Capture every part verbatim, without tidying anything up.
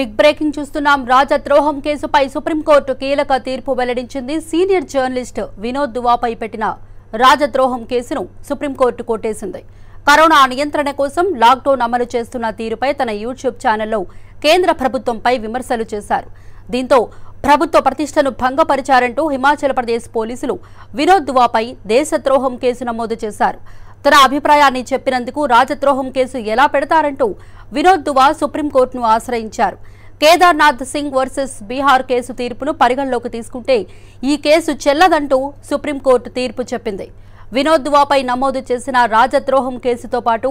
Big breaking చూస్తున్నాం. రాజద్రోహం కేసుపై supreme court కీలక తీర్పు వెల్లడించింది. సీనియర్ జర్నలిస్ట్ వినోద్ దువాపై పెట్టిన రాజద్రోహం కేసును సుప్రీంకోర్టు కొట్టేసింది. కరోనా నియంత్రణ కోసం లాక్డౌన్ అమలు చేస్తున్న తీరుపై తన యూట్యూబ్ ఛానల్లో కేంద్ర ప్రభుత్వంపై విమర్శలు చేశారు. దీంతో ప్రభుత్వ ప్రతిష్టను భంగపరిచారంటూ హిమాచల్ ప్రదేశ్ పోలీసులు వినోద్ దువాపై దేశద్రోహం కేసు నమోదు చేశారు. తన అభిప్రాయాన్ని చెప్పినందుకు రాజద్రోహం కేసు ఎలా పెడతారంటూ వినోద్ దువా సుప్రీంకోర్టును ఆశ్రయించారు. కేదార్నాథ్ సింగ్ వర్సెస్ బీహార్ కేసు తీర్పును పరిగణలోకి తీసుకుంటే ఈ కేసు చెల్లదంటూ సుప్రీంకోర్టు తీర్పు చెప్పింది. వినోద్ దువాపై నమోదు చేసిన రాజద్రోహం కేసుతో పాటు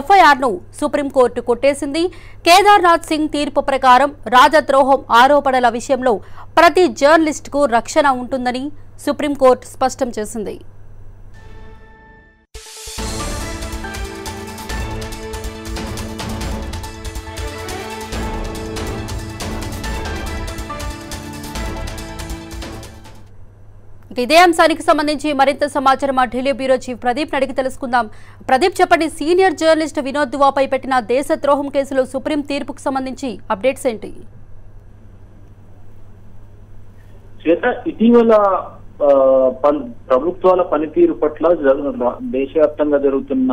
ఎఫ్ఐఆర్ను సుప్రీంకోర్టు కొట్టేసింది. కేదార్నాథ్ సింగ్ తీర్పు ప్రకారం రాజద్రోహం ఆరోపణల విషయంలో ప్రతి జర్నలిస్టుకు రక్షణ ఉంటుందని సుప్రీంకోర్టు స్పష్టం చేసింది. ఇదే అంశానికి సంబంధించి మరింత సమాచారం మా ఢిల్లీ బ్యూరో చీఫ్ ప్రదీప్ అడిగి తెలుసుకుందాం. ప్రదీప్, చెప్పండి, సీనియర్ జర్నలిస్ట్ వినోద్ దువాపై పెట్టిన దేశద్రోహం కేసులో సుప్రీం తీర్పుకు సంబంధించి అప్డేట్స్ ఏంటి? ఇటీవల ప్రభుత్వాల పనితీరు పట్ల దేశవ్యాప్తంగా జరుగుతున్న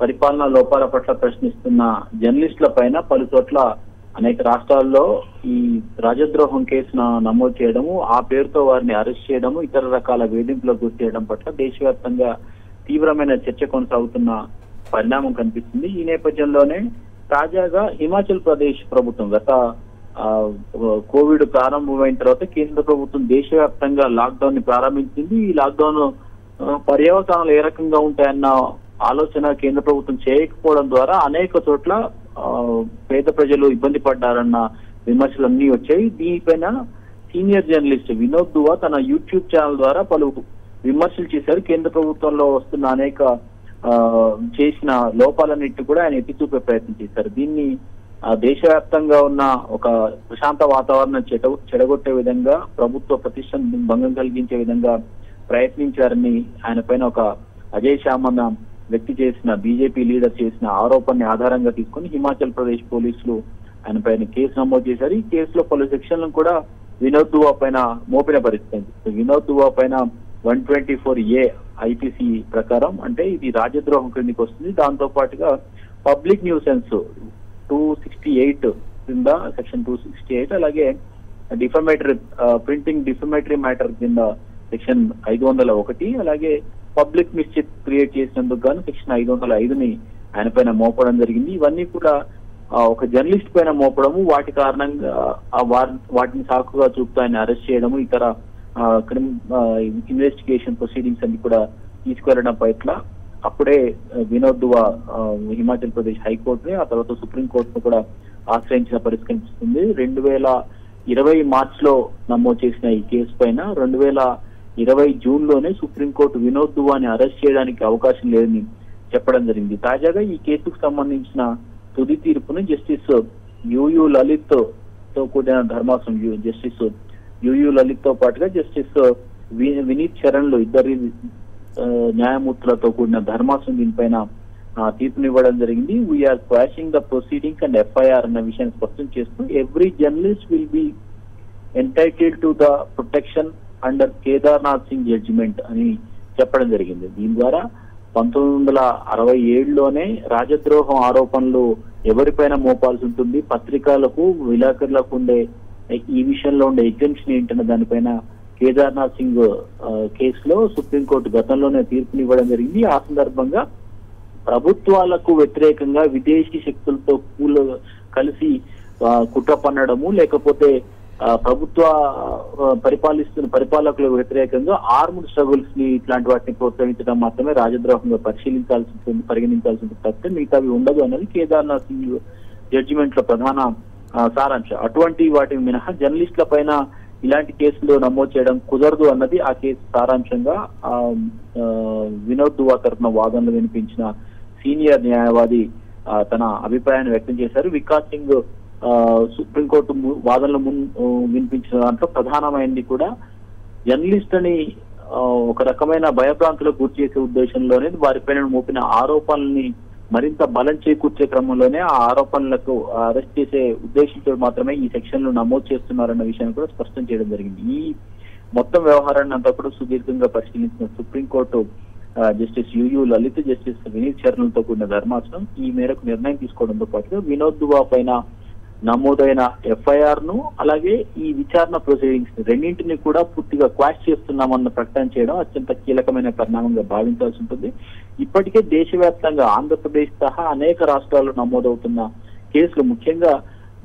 పరిపాలనా లోపాల పట్ల ప్రశ్నిస్తున్న జర్నలిస్టుల పైన పలు చోట్ల అనేక రాష్ట్రాల్లో ఈ రాజద్రోహం కేసును నమోదు చేయడము, ఆ పేరుతో వారిని అరెస్ట్ చేయడము, ఇతర రకాల వేధింపులకు గురి చేయడం పట్ల దేశవ్యాప్తంగా తీవ్రమైన చర్చ కొనసాగుతున్న పరిణామం కనిపిస్తుంది. ఈ నేపథ్యంలోనే తాజాగా హిమాచల్ ప్రదేశ్ ప్రభుత్వం గత కోవిడ్ ప్రారంభమైన తర్వాత కేంద్ర ప్రభుత్వం దేశవ్యాప్తంగా లాక్డౌన్ ని ప్రారంభించింది. ఈ లాక్డౌన్ పర్యవసానాలు ఏ రకంగా ఉంటాయన్న ఆలోచన కేంద్ర ప్రభుత్వం చేయకపోవడం ద్వారా అనేక చోట్ల పేద ప్రజలు ఇబ్బంది పడ్డారన్న విమర్శలన్నీ వచ్చాయి. దీనిపైన సీనియర్ జర్నలిస్ట్ వినోద్ దువా తన యూట్యూబ్ ఛానల్ ద్వారా పలు విమర్శలు చేశారు. కేంద్ర ప్రభుత్వంలో వస్తున్న అనేక చేసిన లోపాలన్నింటినీ కూడా ఆయన ఎత్తి చూపే ప్రయత్నం చేశారు. దీన్ని దేశవ్యాప్తంగా ఉన్న ఒక ప్రశాంత వాతావరణం చెడ చెడగొట్టే విధంగా, ప్రభుత్వ ప్రతిష్టను భంగం కలిగించే విధంగా ప్రయత్నించారని ఆయన పైన ఒక అజయ్ శామన్న వ్యక్తి చేసిన బీజేపీ లీడర్ చేసిన ఆరోపణని ఆధారంగా తీసుకుని హిమాచల్ ప్రదేశ్ పోలీసులు ఆయన పైన కేసు నమోదు చేశారు. ఈ కేసులో పలు సెక్షన్లను కూడా వినోద్ దువా పైన మోపిన పరిస్థితి. వినోద్ దువా పైన one twenty four A IPC ప్రకారం, అంటే ఇది రాజద్రోహం కిందకి వస్తుంది. దాంతో పాటుగా public nuisance two sixty eight కింద సెక్షన్ టూ సిక్స్టీ ఎయిట్ అలాగే డిఫమేటరీ ప్రింటింగ్ డిఫమేటరీ మ్యాటర్ కింద సెక్షన్ ఐదు వందల ఒకటి అలాగే పబ్లిక్ మిస్చిఫ్ క్రియేట్ చేసినందుకు గాను సెక్షన్ ఐదు వందల ఐదుని ఆయన పైన మోపడం జరిగింది. ఇవన్నీ కూడా ఒక జర్నలిస్ట్ పైన మోపడము, వాటి కారణంగా వాటిని సాకుగా చూపుతూ ఆయన అరెస్ట్ చేయడము, ఇతర క్రిమి ఇన్వెస్టిగేషన్ ప్రొసీడింగ్స్ అన్ని కూడా తీసుకెళ్లడం పట్ల అప్పుడే వినోద్ దువా హిమాచల్ ప్రదేశ్ హైకోర్టుని, ఆ తర్వాత సుప్రీంకోర్టును కూడా ఆశ్రయించిన పరిస్థితి కనిపిస్తుంది. రెండు వేల ఇరవై మార్చ్ లో నమోదు చేసిన ఈ కేసు పైన రెండు వేల ఇరవై జూన్ లోనే సుప్రీంకోర్టు వినోద్ దువాని అరెస్ట్ చేయడానికి అవకాశం లేదని చెప్పడం జరిగింది. తాజాగా ఈ కేసుకు సంబంధించిన తుది తీర్పును జస్టిస్ యూయు లలిత్ తో కూడిన ధర్మాసనం జస్టిస్ యూయు లలిత్ తో పాటుగా జస్టిస్ వినీత్ చరణ్ లు ఇద్దరి న్యాయమూర్తులతో కూడిన ధర్మాసనం దీనిపైన తీర్పునివ్వడం జరిగింది. We are quashing the proceeding and FIR అన్న విషయాన్ని స్పష్టం చేస్తూ every journalist will be entitle to the protection under Kedarnath Singh judgement అని చెప్పడం జరిగింది. దీని ద్వారా పంతొమ్మిది వందల అరవై ఏడులోనే రాజద్రోహం ఆరోపణలు ఎవరిపైన మోపాల్సి ఉంటుంది, పత్రికలకు విలేకరులకు ఉండే ఈ విషయంలో ఉండే ఎగ్జెంప్షన్ ఏంటన్న దానిపైన కేదార్నాథ్ సింగ్ కేసులో సుప్రీంకోర్టు గతంలోనే తీర్పునివ్వడం జరిగింది. ఆ సందర్భంగా ప్రభుత్వాలకు వ్యతిరేకంగా విదేశీ శక్తులతో కూల కలిసి కుట్ర పన్నడము, లేకపోతే ప్రభుత్వ పరిపాలిస్తున్న పరిపాలకులకు వ్యతిరేకంగా ఆర్మ్డ్ స్ట్రగుల్స్ ని ఇట్లాంటి వాటిని ప్రోత్సహించడం మాత్రమే రాజద్రోహంగా పరిశీలించాల్సి ఉంటుంది, పరిగణించాల్సి ఉంటుంది తప్పితే మిగతావి ఉండదు అనేది కేదార్నాథ్ సింగ్ జడ్జిమెంట్ లో ప్రధాన సారాంశం. అటువంటి వాటిని మినహా జర్నలిస్టుల పైన ఇలాంటి కేసులు నమోదు చేయడం కుదరదు అన్నది ఆ కేసు సారాంశంగా వినోద్ దువా తరఫున వాదనలు వినిపించిన సీనియర్ న్యాయవాది తన అభిప్రాయాన్ని వ్యక్తం చేశారు. వికాస్ సింగ్ సుప్రీంకోర్టు వాదనలు మున్ వినిపించిన దాంట్లో ప్రధానమైనది కూడా జర్నలిస్ట్ అని ఒక రకమైన భయభ్రాంతులకు గురి చేసే ఉద్దేశంలోనే వారిపైన మోపిన ఆరోపణల్ని మరింత బలం చేకూర్చే క్రమంలోనే ఆ ఆరోపణలకు అరెస్ట్ చేసే ఉద్దేశంతో మాత్రమే ఈ సెక్షన్లు నమోదు చేస్తున్నారన్న విషయాన్ని కూడా స్పష్టం చేయడం జరిగింది. ఈ మొత్తం వ్యవహారాన్ని అంతా కూడా సుదీర్ఘంగా పరిశీలించిన supreme court justice U U Lalit, justice Vineet చరణ్లతో కూడిన ధర్మాసనం ఈ మేరకు నిర్ణయం తీసుకోవడంతో పాటుగా వినోద్ దువా పైన నమోదైన ఎఫ్ఐఆర్ ను అలాగే ఈ విచారణ ప్రొసీడింగ్స్ రెండింటినీ కూడా పూర్తిగా క్వాష్ చేస్తున్నామన్న ప్రకటన చేయడం అత్యంత కీలకమైన పరిణామంగా భావించాల్సి ఉంటుంది. ఇప్పటికే దేశవ్యాప్తంగా ఆంధ్రప్రదేశ్ సహా అనేక రాష్ట్రాల్లో నమోదవుతున్న కేసులు ముఖ్యంగా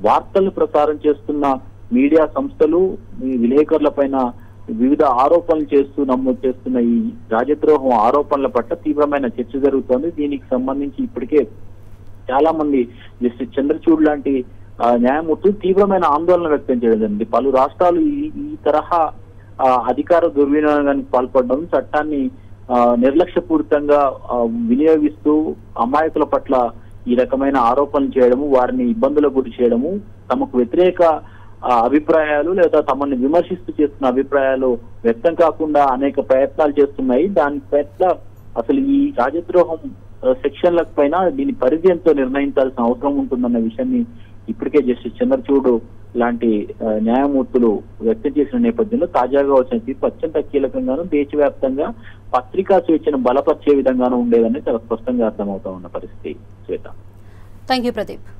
వార్తలు ప్రసారం చేస్తున్న మీడియా సంస్థలు విలేకరుల పైన వివిధ ఆరోపణలు చేస్తూ నమోదు చేస్తున్న ఈ రాజద్రోహం ఆరోపణల పట్ల తీవ్రమైన చర్చ జరుగుతోంది. దీనికి సంబంధించి ఇప్పటికే చాలా మంది జస్టిస్ చంద్రచూడ్ లాంటి న్యాయమూర్తులు తీవ్రమైన ఆందోళన వ్యక్తం చేయడం జరిగింది. పలు రాష్ట్రాలు ఈ తరహా అధికార దుర్వినియోగానికి పాల్పడడం, చట్టాన్ని నిర్లక్ష్యపూరితంగా వినియోగిస్తూ అమాయకుల పట్ల ఈ రకమైన ఆరోపణలు చేయడము, వారిని ఇబ్బందులకు గురి చేయడము, తమకు వ్యతిరేక అభిప్రాయాలు లేదా తమని విమర్శిస్తూ చేస్తున్న అభిప్రాయాలు వ్యక్తం కాకుండా అనేక ప్రయత్నాలు చేస్తున్నాయి. దాని పట్ల అసలు ఈ రాజద్రోహం సెక్షన్ల పైన దీని పరిధి ఎంతో నిర్ణయించాల్సిన అవసరం ఉంటుందన్న విషయాన్ని ఇప్పటికే జస్టిస్ చంద్రచూడ్ లాంటి న్యాయమూర్తులు వ్యక్తం చేసిన నేపథ్యంలో తాజాగా వచ్చిన తీర్పు అత్యంత కీలకంగాను దేశవ్యాప్తంగా పత్రికా స్వేచ్ఛను బలపరిచే విధంగానూ ఉండేదని చాలా స్పష్టంగా అర్థమవుతా ఉన్న పరిస్థితి. Shweta, thank you Pradeep.